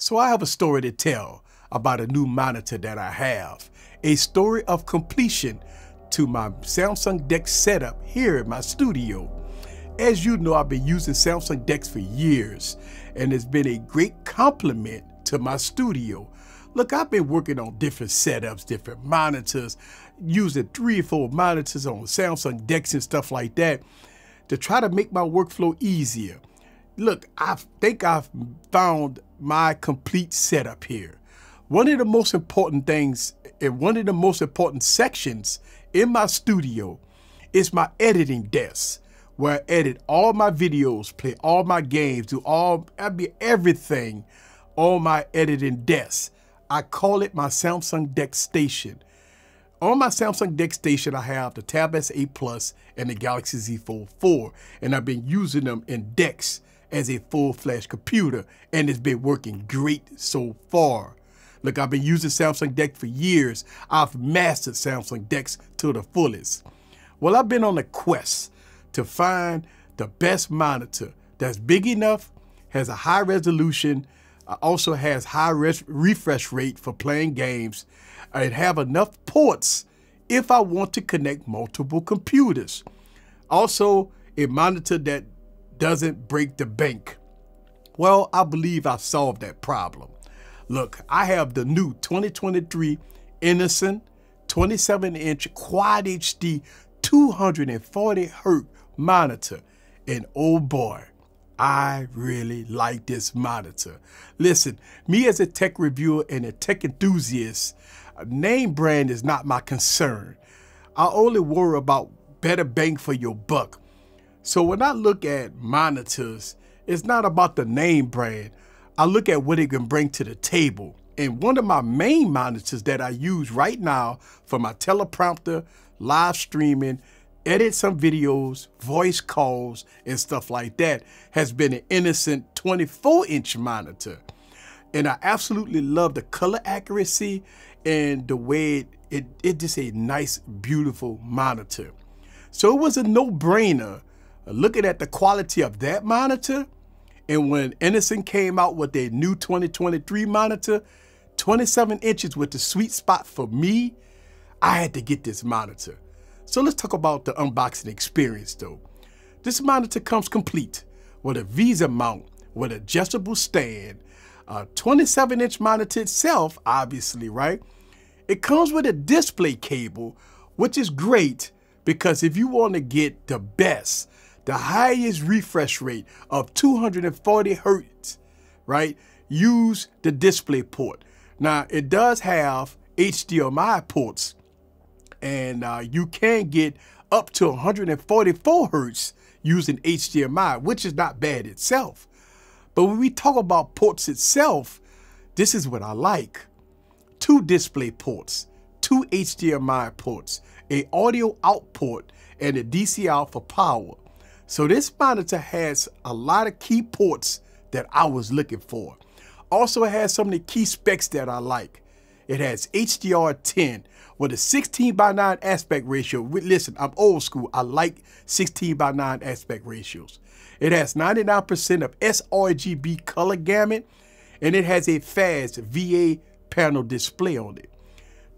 so I have a story to tell about a new monitor that I have. A story of completion to my Samsung DeX setup here at my studio. As you know, I've been using Samsung DeX for years, and it's been a great compliment to my studio. Look, I've been working on different setups, different monitors, using 3 or 4 monitors on Samsung DeX and stuff like that to try to make my workflow easier. Look, I think I've found my complete setup here. One of the most important things and one of the most important sections in my studio is my editing desk, where I edit all my videos, play all my games, do all, I mean, everything on my editing desk. I call it my Samsung DeX Station. On my Samsung DeX Station, I have the Tab S8 Plus and the Galaxy Z Fold 4, and I've been using them in DeX as a full-fledged computer, and it's been working great so far. Look, I've been using Samsung DeX for years. I've mastered Samsung DeX to the fullest. Well, I've been on a quest to find the best monitor that's big enough, has a high resolution, also has high refresh rate for playing games, and have enough ports if I want to connect multiple computers. Also, a monitor that doesn't break the bank. Well, I believe I solved that problem. Look, I have the new 2023 INNOCN 27-inch Quad HD 240Hz monitor, and oh boy, I really like this monitor. Listen, me as a tech reviewer and a tech enthusiast, name brand is not my concern. I only worry about better bang for your buck. So when I look at monitors, it's not about the name brand. I look at what it can bring to the table. And one of my main monitors that I use right now for my teleprompter, live streaming, edit some videos, voice calls, and stuff like that has been an INNOCN 24-inch monitor. And I absolutely love the color accuracy and the way it just a nice, beautiful monitor. So it was a no-brainer looking at the quality of that monitor. And when INNOCN came out with their new 2023 monitor, 27 inches with the sweet spot for me, I had to get this monitor. So let's talk about the unboxing experience though. This monitor comes complete with a VESA mount, with adjustable stand, a 27-inch monitor itself, obviously, right? It comes with a display cable, which is great because if you want to get the best, the highest refresh rate of 240Hz, right? Use the display port. Now, it does have HDMI ports, and you can get up to 144Hz using HDMI, which is not bad itself. But when we talk about ports itself, this is what I like. 2 display ports, 2 HDMI ports, a audio out port, and a DC out for power. So this monitor has a lot of key ports that I was looking for. Also, it has some of the key specs that I like. It has HDR10 with a 16:9 aspect ratio. Listen, I'm old school. I like 16:9 aspect ratios. It has 99% of sRGB color gamut, and it has a fast VA panel display on it.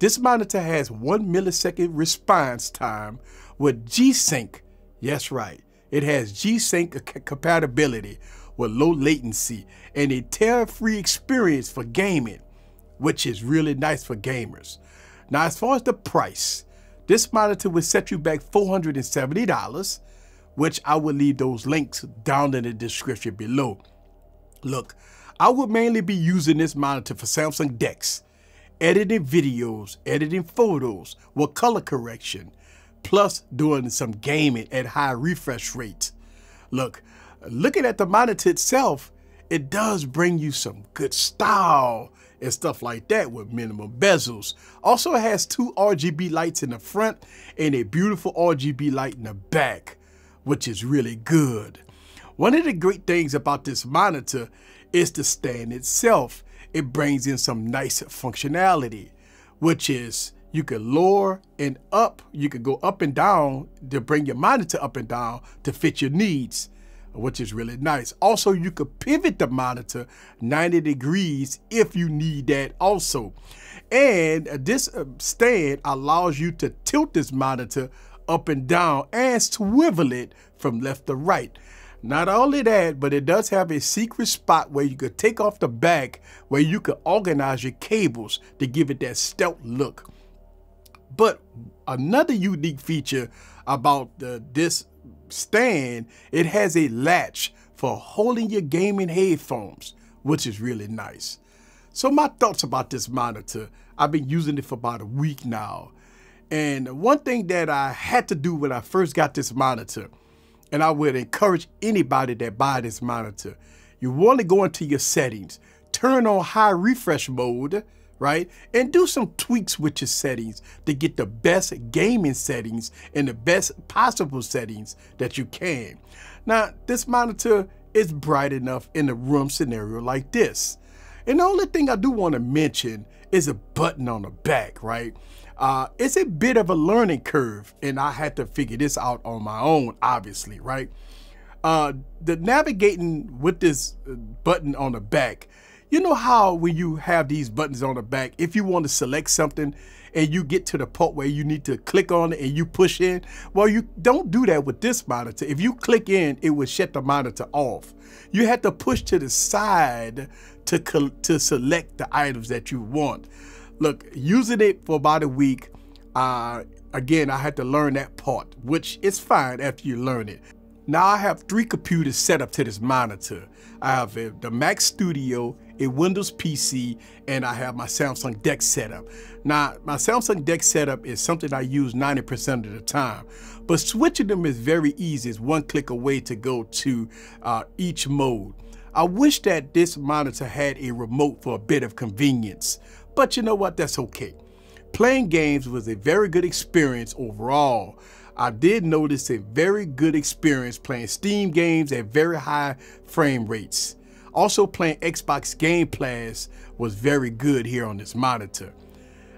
This monitor has 1 millisecond response time with G-Sync. Yes, right. It has G-Sync compatibility with low latency and a tear-free experience for gaming, which is really nice for gamers. Now, as far as the price, this monitor will set you back $470, which I will leave those links down in the description below. Look, I will mainly be using this monitor for Samsung DeX, editing videos, editing photos with color correction, plus doing some gaming at high refresh rates. Look, looking at the monitor itself, it does bring you some good style and stuff like that with minimum bezels. Also, it has 2 RGB lights in the front and a beautiful RGB light in the back, which is really good. One of the great things about this monitor is the stand itself. It brings in some nice functionality, which is you can lower and up, you can go up and down to bring your monitor up and down to fit your needs. which is really nice. Also, you could pivot the monitor 90 degrees if you need that also. And this stand allows you to tilt this monitor up and down and swivel it from left to right. Not only that, but it does have a secret spot where you could take off the back, where you could organize your cables to give it that stealth look. But another unique feature about this stand, it has a latch for holding your gaming headphones, which is really nice. So my thoughts about this monitor, I've been using it for about a week now. And one thing that I had to do when I first got this monitor, and I would encourage anybody that buy this monitor, you want to go into your settings, turn on high refresh mode, right? And do some tweaks with your settings to get the best gaming settings and the best possible settings that you can. Now, this monitor is bright enough in a room scenario like this. And the only thing I do want to mention is a button on the back, right? It's a bit of a learning curve, and I had to figure this out on my own, obviously, right? The navigating with this button on the back, you know how when you have these buttons on the back, if you want to select something and you get to the part where you need to click on it and you push in, well, you don't do that with this monitor. If you click in, it will shut the monitor off. You have to push to the side to select the items that you want. Look, using it for about a week, again, I had to learn that part, which is fine after you learn it. Now I have 3 computers set up to this monitor. I have the Mac Studio, a Windows PC, and I have my Samsung DeX setup. Now, my Samsung DeX setup is something I use 90% of the time, but switching them is very easy. It's 1 click away to go to each mode. I wish that this monitor had a remote for a bit of convenience, but you know what, that's okay. Playing games was a very good experience overall. I did notice a very good experience playing Steam games at very high frame rates. Also, playing Xbox Game Pass was very good here on this monitor.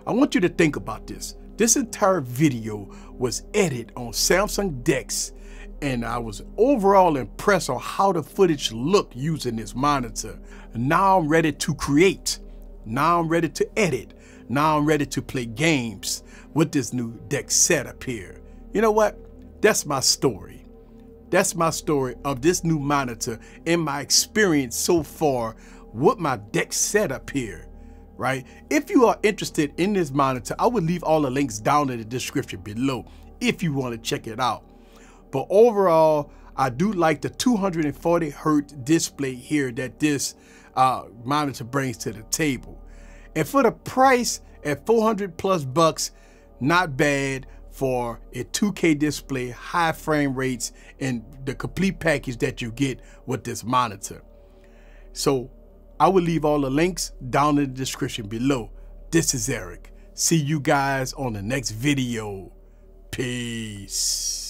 I want you to think about this. This entire video was edited on Samsung DeX, and I was overall impressed on how the footage looked using this monitor. Now I'm ready to create. Now I'm ready to edit. Now I'm ready to play games with this new DeX setup here. You know what? That's my story. That's my story of this new monitor and my experience so far with my DeX setup here, right? If you are interested in this monitor, I would leave all the links down in the description below if you want to check it out. But overall, I do like the 240 hertz display here that this monitor brings to the table. And for the price at $400 plus, not bad for a 2K display, high frame rates, and the complete package that you get with this monitor. So I will leave all the links down in the description below. This is Eric. See you guys on the next video. Peace.